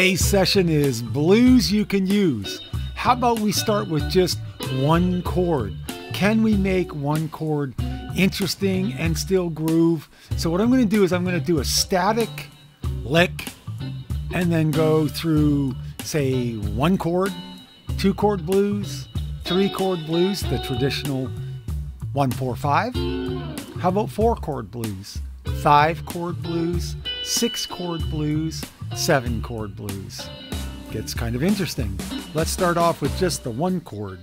Today's session is Blues You Can Uze. How about we start with just one chord? Can we make one chord interesting and still groove? So what I'm going to do is I'm going to do a static lick and then go through, say, one chord, two chord blues, three chord blues, the traditional 1-4-5. How about four chord blues, five chord blues, six chord blues, seven chord blues. Gets kind of interesting. Let's start off with just the one chord.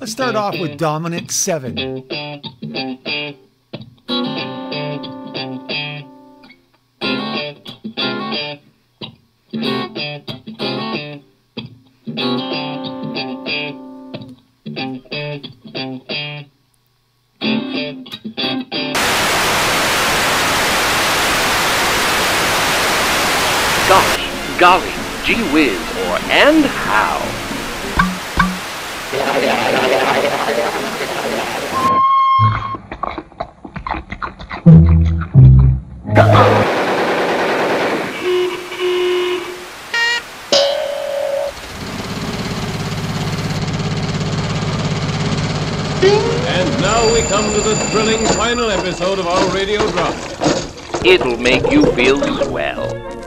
Let's start off with dominant seven. Gosh, golly, gee whiz, or and how. And now we come to the thrilling final episode of our radio drama. It'll make you feel swell.